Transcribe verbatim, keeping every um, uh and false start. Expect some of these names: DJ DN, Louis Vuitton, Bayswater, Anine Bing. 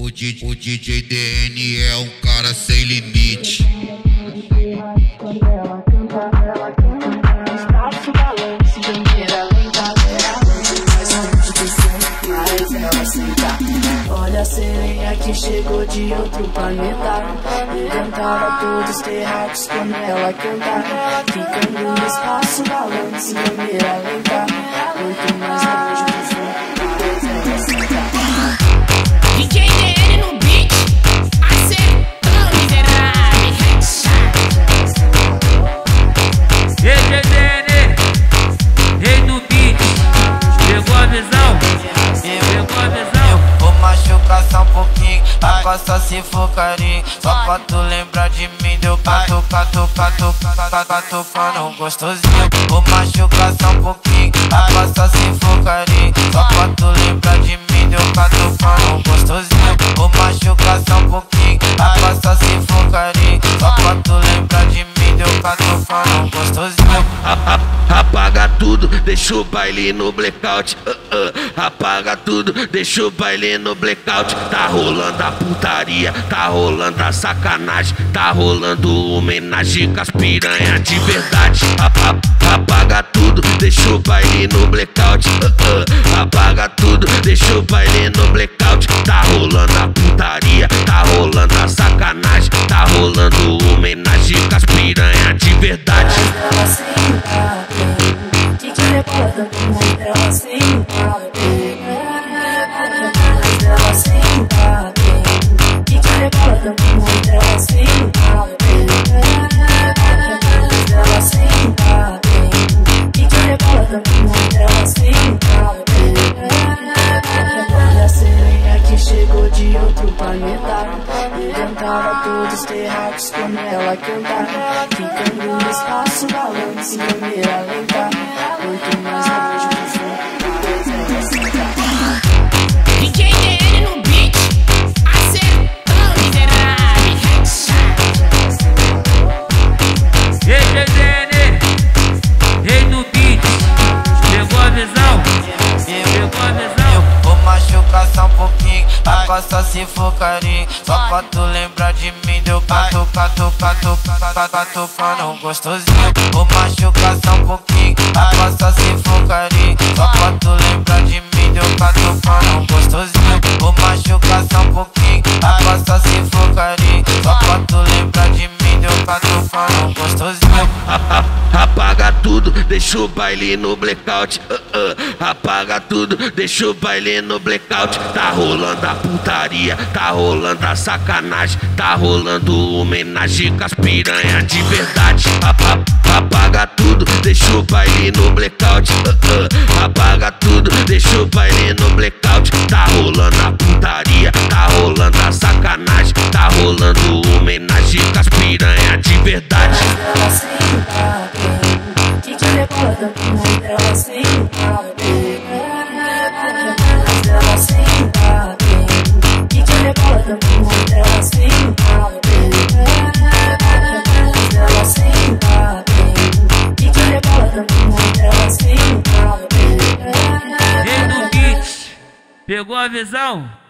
O D J D N é um cara sem limite. Quando ela canta, ela canta, ela está se balançando de maneira lenta. Mas não te descendo, mas ela senta. Olha a sereia que chegou de outro planeta. Encantava todos os terráqueos quando ela canta. Ficando no espaço, balançando de maneira lenta. Muito mais longe do fundo, mas ela senta. Agora só se focaria, só pra tu lembrar de mim. Deu pra tocar, tocar, tocar, tocar, tocando um gostosinho. Vou machucar só um pouquinho. Agora só se focaria, só pra tu lembrar de mim. Deu pra tocar um gostosinho. Vou machucar só um pouquinho. Agora só se focaria, só pra tu lembrar de mim. Deu pra tocar um gostosinho. Apaga tudo, deixa o baile no blackout. Apaga tudo, deixa o baile no blackout. Tá rolando a putaria, tá rolando a sacanagem, tá rolando homenagem com as piranha de verdade. Apaga tudo, deixa o baile no blackout. Apaga tudo, deixa o baile no blackout. Tá rolando a putaria, tá rolando a sacanagem, tá rolando homenagem com as piranha de verdade. Chegou de outro planeta, encantava todos os terráqueos quando ela cantava. Ficando no espaço, balanço de maneira lenta. Muito mais longe do fundo, mas ela senta. D J D N no beat, acertando miserável, headshot. D J D N, rei do beat, pegou a visão, pegou a visão. Machucar só um pouquinho, agora só se focaria. Só pra tu lembrar de mim, deu pra tocar, tocar, tocar, tocar, tocando um gostosinho. Vou machucar só um pouquinho, agora só se focaria. Só pra tu lembrar de mim, deu pra tocar um gostosinho. Vou machucar só um pouquinho, agora só se focaria. Só pra tu lembrar de mim, deu pra tocar um gostosinho. Apaga tudo, deixa o baile no blackout. Uh, uh, apaga tudo, deixa o baile no blackout. Tá rolando a putaria, tá rolando a sacanagem, tá rolando homenagem com as piranha de verdade. Apaga tudo, deixa o baile no blackout. Uh, uh, apaga tudo, deixa o baile no blackout. Tá rolando a putaria, tá rolando a sacanagem, tá rolando homenagem com as piranha de verdade. Pegou a visão?